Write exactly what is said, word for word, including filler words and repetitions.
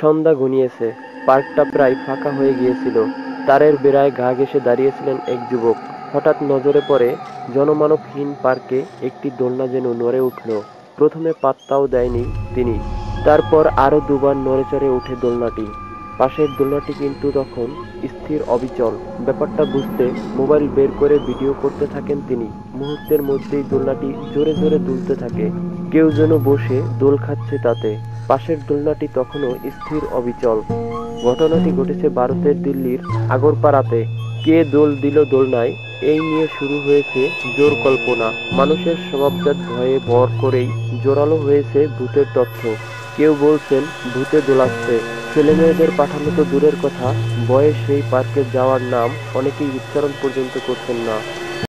সন্ধ্যা ঘনিয়েছে, পার্কটা প্রায় ফাঁকা হয়ে গিয়েছিল। তারের বেড়ায় গা ঘেঁষে দাঁড়িয়েছিলেন এক যুবক। হঠাৎ নজরে পড়ে জনমানবহীন পার্কে একটি দোলনা যেন নড়ে উঠল। প্রথমে পাত্তাও দেয়নি তিনি, তারপর আরও দুবার নড়ে চড়ে উঠে দোলনাটি। পাশের দোলনাটি কিন্তু তখন স্থির অবিচল। ব্যাপারটা বুঝতে মোবাইল বের করে ভিডিও করতে থাকেন তিনি। মুহূর্তের মধ্যেই দোলনাটি জোরে জোরে দুলতে থাকে, কেউ যেন বসে দোল খাচ্ছে তাতে। পাশের দোলনাটি তখনও স্থির অবিচল। ঘটনাটি ঘটেছে ভারতের দিল্লির আগরপাড়াতে। কে দোল দিল দোলনায়, এই নিয়ে শুরু হয়েছে জোর কল্পনা। মানুষের স্বভাবজাত ভয়ে ভর করেই জোরালো হয়েছে ভূতের তথ্য। কেউ বলছেন ভূতে দোলাচ্ছে। ছেলেমেয়েদের পাঠানো তো দূরের কথা, বয়স সেই পার্কে যাওয়ার নাম অনেকেই উচ্চারণ পর্যন্ত করছেন না।